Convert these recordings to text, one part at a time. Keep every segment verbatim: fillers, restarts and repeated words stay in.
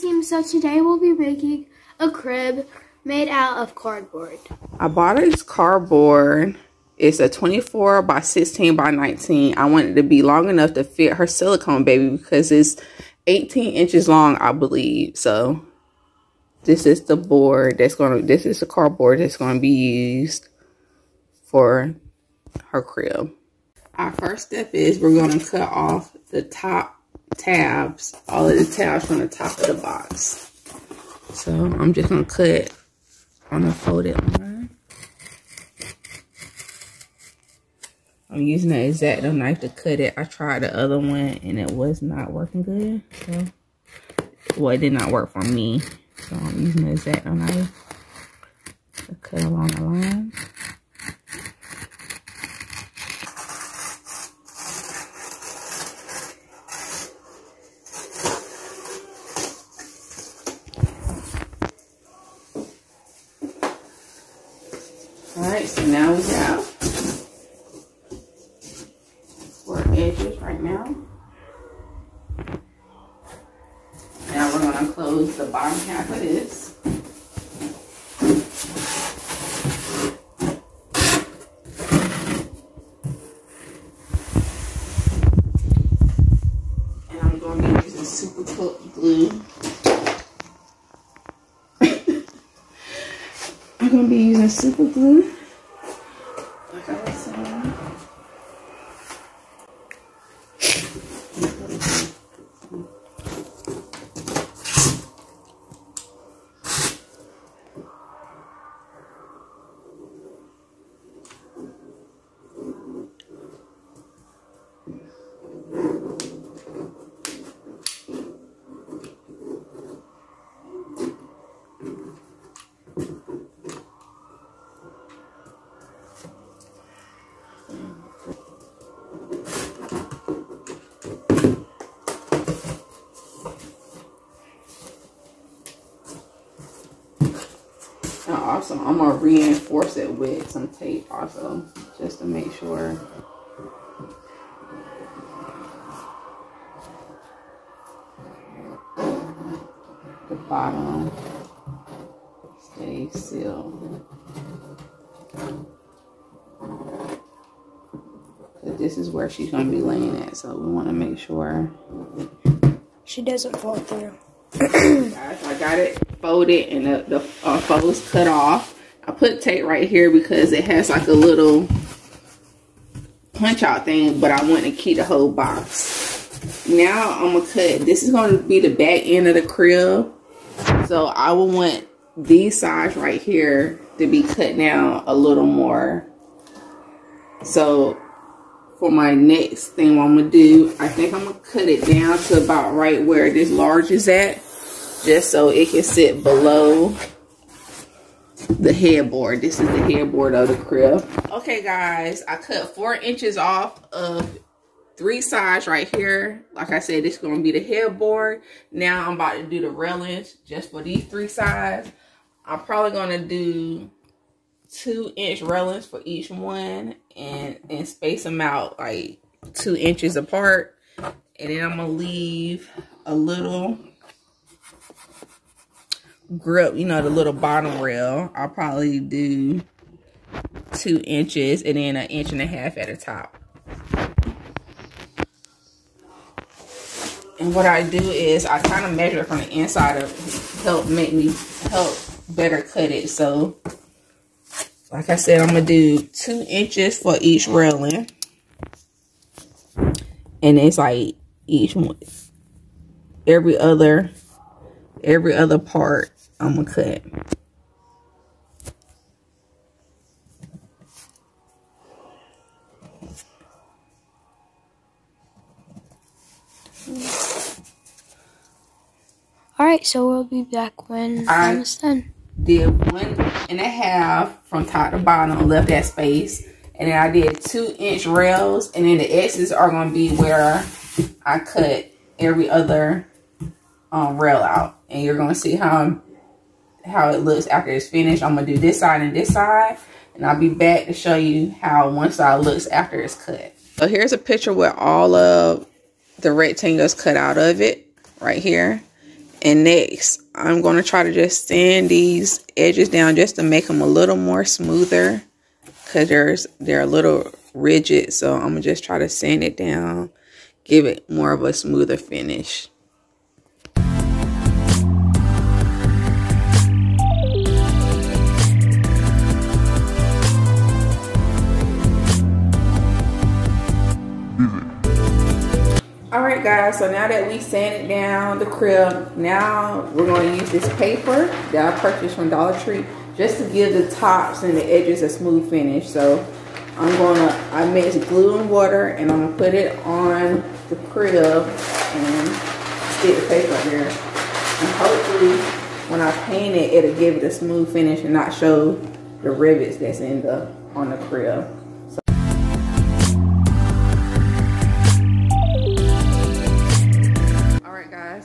team, so today we'll be making a crib made out of cardboard. I bought this cardboard. It's a twenty-four by sixteen by nineteen. I want it to be long enough to fit her silicone baby because it's eighteen inches long, I believe. So this is the board that's going to, this is the cardboard that's going to be used for her crib. Our first step is we're going to cut off the top tabs, all of the tabs from the top of the box. So I'm just going to cut on a folded line. I'm using an X-Acto knife to cut it. I tried the other one and it was not working good. So, well, it did not work for me. So I'm using an X-Acto knife to cut along the line. Alright, so now we have four edges right now. Now we're going to close the bottom half of this. And I'm going to be using super glue. I'm going to be using super glue. Like I was saying. Now also, I'm going to reinforce it with some tape also, just to make sure. The bottom stays sealed. But this is where she's going to be laying at, so we want to make sure she doesn't fall through. Guys, I got it folded and the, the uh, folds cut off. I put tape right here because it has like a little punch out thing, but I want to keep the whole box. Now I'm gonna cut, this is going to be the back end of the crib, so I will want these sides right here to be cut down a little more. So for my next thing, what I'm gonna do, I think I'm gonna cut it down to about right where this large is at, just so it can sit below the headboard. This is the headboard of the crib. Okay guys, I cut four inches off of three sides right here. Like I said, this is gonna be the headboard. Now I'm about to do the railings just for these three sides. I'm probably gonna do two inch railings for each one and, and space them out like two inches apart. And then I'm gonna leave a little grip, you know, the little bottom rail. I'll probably do two inches and then an inch and a half at the top. And what I do is I kind of measure it from the inside of help make me help better cut it. So like I said, I'm gonna do two inches for each railing. And it's like each one, every other every other part I'm gonna cut. All right, so we'll be back when I it's done. Did one and a half from top to bottom, left that space, and then I did two inch rails, and then the X's are gonna be where I cut every other um, rail out. And you're gonna see how how it looks after it's finished. I'm gonna do this side and this side, and I'll be back to show you how one side looks after it's cut. So here's a picture with all of the rectangles cut out of it right here, And next, I'm going to try to just sand these edges down just to make them a little more smoother, because there's they're a little rigid. So I'm going to just try to sand it down, give it more of a smoother finish. Alright guys, so now that we sanded down the crib, now we're going to use this paper that I purchased from Dollar Tree just to give the tops and the edges a smooth finish. So I'm going to, I mix glue and water, and I'm going to put it on the crib and stick the paper up there. And hopefully when I paint it, it'll give it a smooth finish and not show the rivets that's in the, on the crib.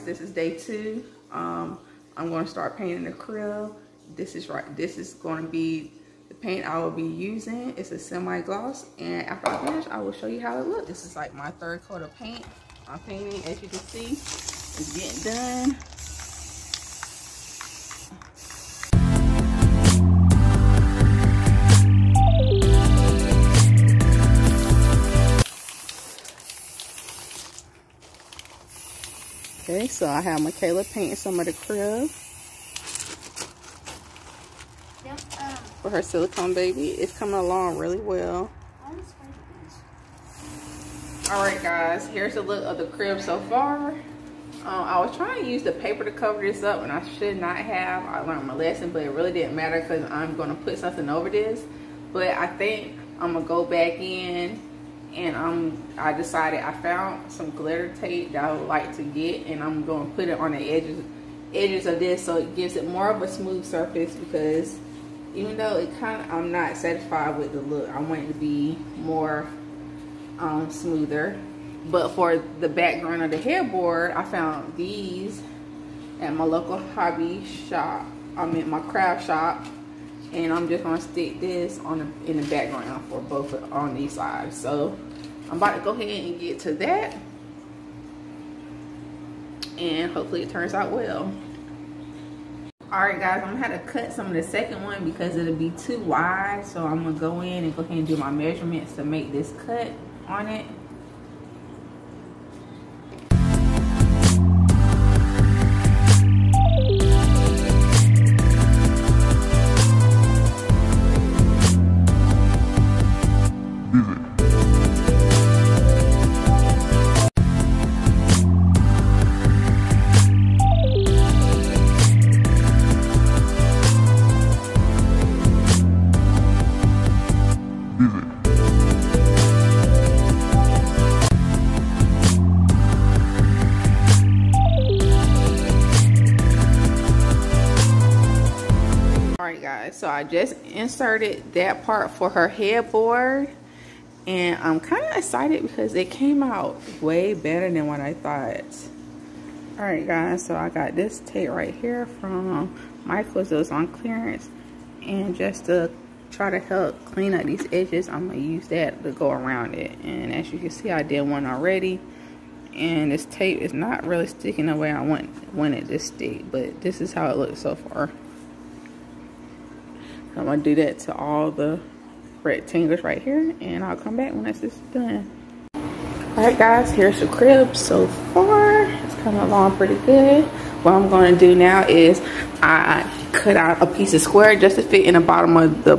This is day two. Um, I'm going to start painting the crib. This is right. This is going to be the paint I will be using. It's a semi-gloss, and after I finish, I will show you how it looks. This is like my third coat of paint. I'm painting, as you can see, it's getting done. Okay, so I have Michaela painting some of the crib for her silicone baby. It's coming along really well. Alright guys, here's the look of the crib so far. Um, I was trying to use the paper to cover this up, and I should not have. I learned my lesson, but it really didn't matter because I'm going to put something over this. But I think I'm going to go back in. And um, I decided I found some glitter tape that I would like to get, and I'm going to put it on the edges edges of this so it gives it more of a smooth surface, because even though it kind of, I'm not satisfied with the look, I want it to be more um, smoother. But for the background of the headboard, I found these at my local hobby shop. I'm at my craft shop. And I'm just gonna stick this on the, in the background for both on these sides. So I'm about to go ahead and get to that, and hopefully it turns out well. All right, guys, I'm gonna have to cut some of the second one because it'll be too wide. So I'm gonna go in and go ahead and do my measurements to make this cut on it. So I just inserted that part for her headboard, and I'm kind of excited because it came out way better than what I thought. All right guys, so I got this tape right here from Michael's. It was on clearance, and just to try to help clean up these edges, I'm gonna use that to go around it. And as you can see, I did one already, and this tape is not really sticking the way I want, want it to stick, but this is how it looks so far. I'm gonna do that to all the rectangles right here, and I'll come back once this is done. All right guys, here's the crib so far. It's coming along pretty good. What I'm gonna do now is I cut out a piece of square just to fit in the bottom of the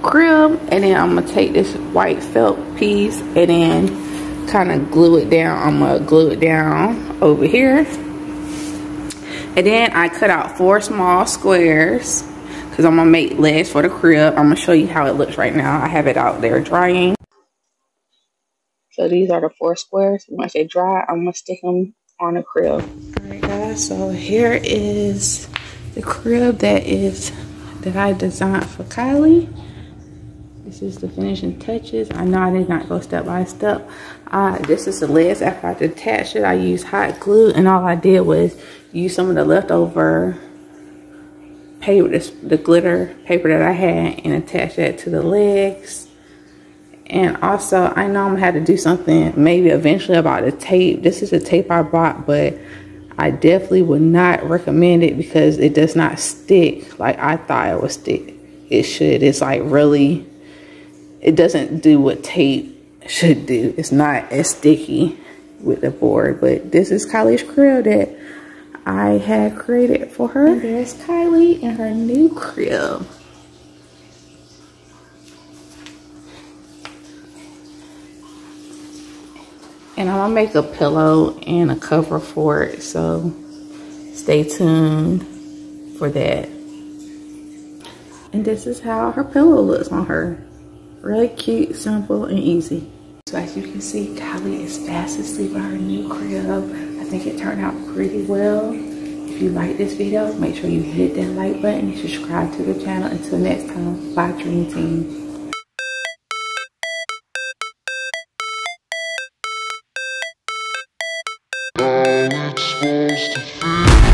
crib, and then I'm gonna take this white felt piece and then kind of glue it down. I'm gonna glue it down over here, and then I cut out four small squares. I'm gonna make legs for the crib. I'm gonna show you how it looks right now. I have it out there drying. So these are the four squares. Once they dry, I'm gonna stick them on the crib. Alright guys, so here is the crib that is that I designed for Kylie. This is the finishing touches. I know I did not go step by step. Uh, this is the legs. After I detached it, I used hot glue, and all I did was use some of the leftover paper, this, the glitter paper that I had, and attach that to the legs. And also, I know I'm gonna have to do something maybe eventually about the tape. This is the tape I bought, but I definitely would not recommend it because it does not stick like I thought it would stick. It should. It's like really, it doesn't do what tape should do. It's not as sticky with the board. But this is Kylie's crib that I had created for her. And there's Kylie in her new crib. And I'm gonna make a pillow and a cover for it, so stay tuned for that. And this is how her pillow looks on her. Really cute, simple, and easy. So as you can see, Kylie is fast asleep in her new crib. I think it turned out pretty well. If you like this video, make sure you hit that like button and subscribe to the channel. Until next time, bye Dream Team. Supposed to feel